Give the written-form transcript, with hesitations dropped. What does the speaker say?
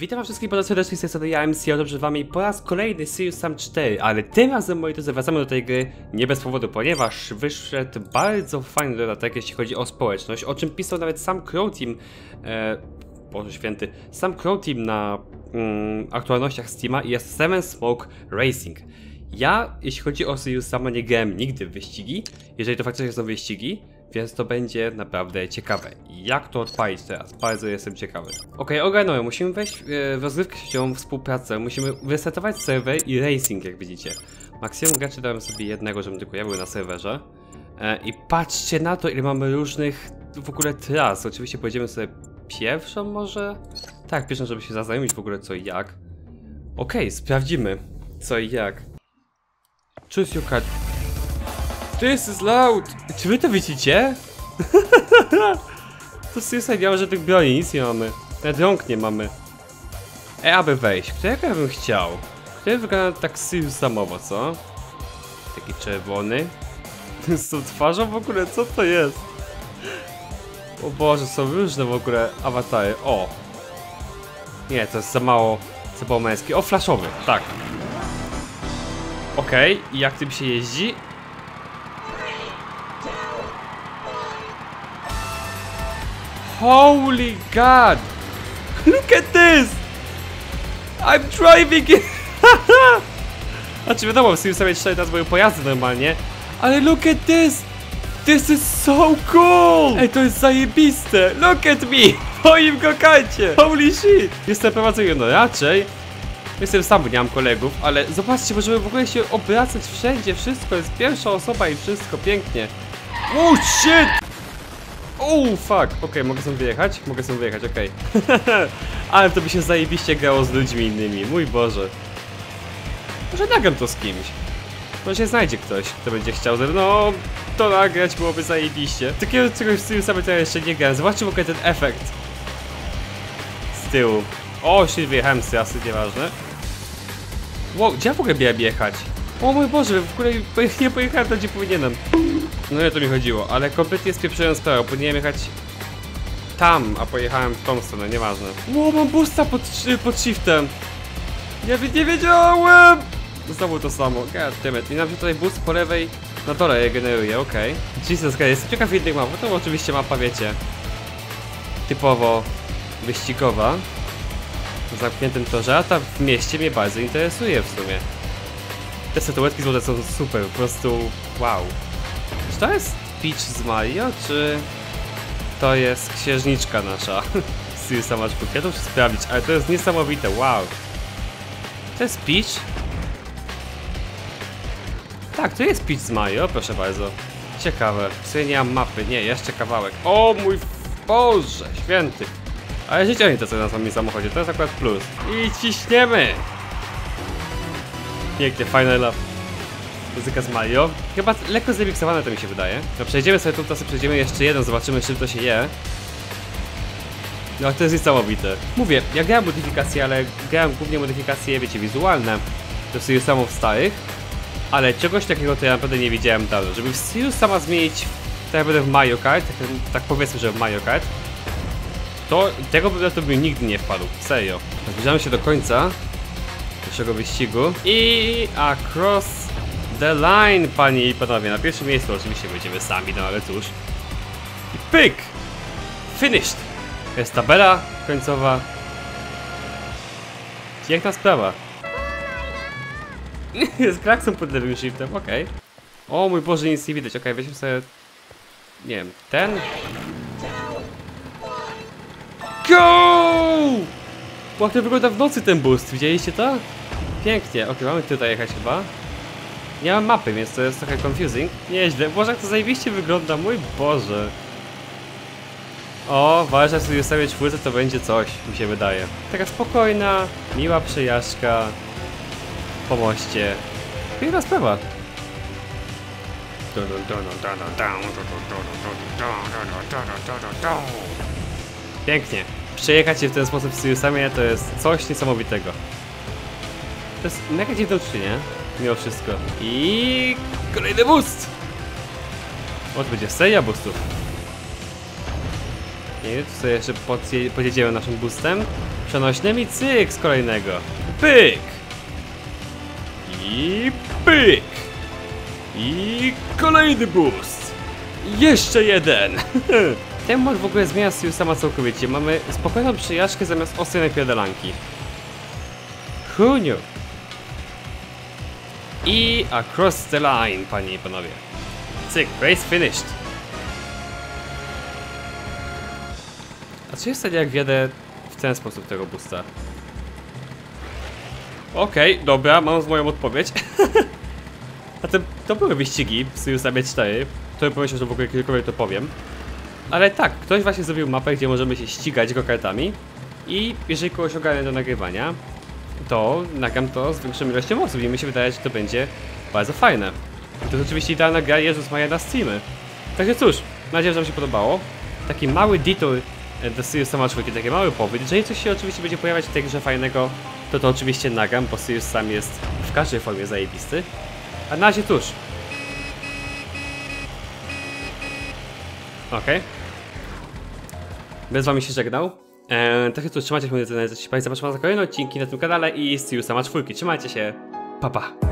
Witam wszystkich bardzo serdecznie, z tej strony ja MC, dobrze wami po raz kolejny Serious Sam 4, ale tym razem, moi drodzy, wracamy do tej gry nie bez powodu, ponieważ wyszedł bardzo fajny dodatek, jeśli chodzi o społeczność, o czym pisał nawet sam Croteam, Boże święty, sam Croteam na aktualnościach Steama i jest Seven Smoke Racing. Ja, jeśli chodzi o Serious Sama, nie grałem nigdy w wyścigi, jeżeli to faktycznie są wyścigi, więc to będzie naprawdę ciekawe. Jak to odpalić teraz? Bardzo jestem ciekawy. Okej, ogarnąłem. Musimy wejść w rozgrywkę sieciową, współpracę. Musimy resetować serwer i racing, jak widzicie. Maksimum graczy dałem sobie jednego, żebym tylko ja był na serwerze. I patrzcie na to, ile mamy różnych w ogóle tras. Oczywiście pojedziemy sobie pierwszą może? Tak, pierwszą, żeby się zaznajomić w ogóle co i jak. Okej, sprawdzimy co i jak. Choose your card. This is loud! Czy wy to widzicie? To jest idealne, że tych broni nic nie mamy. Nawet rąk nie mamy. Aby wejść. Którego ja bym chciał? Który wygląda tak samowo, co? Taki czerwony. Z tą twarzą w ogóle, co to jest? O Boże, są różne w ogóle awatary. O! Nie, to jest za mało. Co było męskie. O, flashowy, tak. Okej, i jak tym się jeździ? Holy God! Look at this! I'm driving it! Znaczy wiadomo, w Serious Samie 4 teraz moje pojazdy normalnie. Ale look at this! This is so cool! Ej, to jest zajebiste! Look at me! W moim gokarcie! Holy shit! Jestem prowadzony, no raczej. Jestem sam, bo nie mam kolegów, ale zobaczcie, możemy w ogóle się obracać wszędzie, wszystko. Jest pierwsza osoba i wszystko, pięknie. Oh shit! Uuu, fuck! Okej, mogę sobie wyjechać? Mogę sobie wyjechać, okej. Ale to by się zajebiście grało z ludźmi innymi, mój Boże. Może nagram to z kimś. Może znajdzie ktoś, kto będzie chciał ze mną. No, to nagrać byłoby zajebiście. Takiego czegoś w Serious Samie to ja jeszcze nie grałem. Zobaczcie w ogóle ten efekt. Z tyłu. O, się wyjechałem z trasy, nieważne. Wow, gdzie ja w ogóle miałem jechać? O mój Boże, w ogóle nie pojechałem tam, gdzie powinienem. No nie to mi chodziło, ale kompletnie spieprzyłem sprawę, powinienem jechać tam, a pojechałem w tą stronę, nieważne. Ło, mam busta pod shiftem. Ja nie wiedziałem! Znowu to samo, goddammit. I nam się tutaj boost po lewej na dole regeneruje, okej. Jesus Christ, jestem ciekaw innych map, to oczywiście mapa, wiecie, typowo wyścigowa. W zamkniętym torze, a ta w mieście mnie bardzo interesuje w sumie. Te statuetki złote są super, po prostu wow. Czy to jest Peach z Mario, czy to jest księżniczka nasza z Serious Sama? Ja to muszę sprawdzić, ale to jest niesamowite, wow. To jest Peach? Tak, to jest Peach z Mario, proszę bardzo. Ciekawe, w sumie nie mam mapy, nie, jeszcze kawałek. O mój Boże, święty. Ale życie nie to co na samym samochodzie, to jest akurat plus. I ciśniemy! Pięknie, fajna lap. Muzyka z Mario. Chyba lekko zemiksowane to mi się wydaje. No przejdziemy sobie tą trasę, przejdziemy jeszcze jeden, zobaczymy czym to się je. No to jest niesamowite. Mówię, ja grałem modyfikacje, ale grałem głównie modyfikacje, wiecie, wizualne. Do Serious Sama w starych. Ale czegoś takiego to ja naprawdę nie widziałem dawno. Żeby w Serious Sama zmienić, tak jak będę w Mario Kart, tak powiedzmy, że w Mario Kart. To tego to bym nigdy nie wpadł, serio. Zbliżamy się do końca pierwszego wyścigu i across the line, panie i panowie. Na pierwszym miejscu oczywiście będziemy sami, no ale cóż. I pyk! Finished! Jest tabela końcowa. Piękna sprawa. Z kraksą pod lewym shiftem, okej. O mój Boże, nic nie widać, okej, weźmy sobie... Nie wiem, ten... Go! Jak to wygląda w nocy ten boost, widzieliście to? Pięknie, okej, mamy tutaj jechać chyba. Nie mam mapy, więc to jest trochę confusing. Nieźle, Boże jak to zajebiście wygląda, mój Boże. O, walcza w Serious Samie 4 to będzie coś, mi się wydaje. Taka spokojna, miła przejażdżka po moście. Piękna sprawa. Pięknie. Przejechać się w ten sposób w Serious Samie to jest coś niesamowitego. To jest mega dziwne uczucie, mimo wszystko. I kolejny boost! O, to będzie seria boostów. Nie wiem, tutaj jeszcze podjedziemy naszym boostem. Przenośnymi cyk z kolejnego. Pyk! I pyk! I kolejny boost! Jeszcze jeden! Ten mod w ogóle zmienia styl sama całkowicie. Mamy spokojną przejażdżkę zamiast ostrej napierdalanki. Huniu! I across the line, panie i panowie. Cyk, race finished. A co jest wtedy, jak wjadę w ten sposób tego boosta? Okej, dobra, mam moją odpowiedź. A to były wyścigi w Serious Samie 4. To bym pomyślał, że w ogóle kiedykolwiek to powiem. Ale tak, ktoś właśnie zrobił mapę, gdzie możemy się ścigać go-kartami. I jeżeli kogoś ogarnę do nagrywania, to nagram to z większą ilością osób i mi się wydaje, że to będzie bardzo fajne. To jest oczywiście idealna gra Jezus Maria na Steamie. Także cóż, mam nadzieję, że wam się podobało. Taki mały detour do Serious Sama 4, taki mały powód. Jeżeli coś się oczywiście będzie pojawiać w tej grze fajnego, to oczywiście nagram, bo Serious Sam jest w każdej formie zajebisty. A na razie cóż. Okej. Bez wami się żegnał. Także cóż, trzymajcie się, moi drodzy, za kolejne odcinki na tym kanale i Serious Sama 4. Trzymajcie się, pa pa!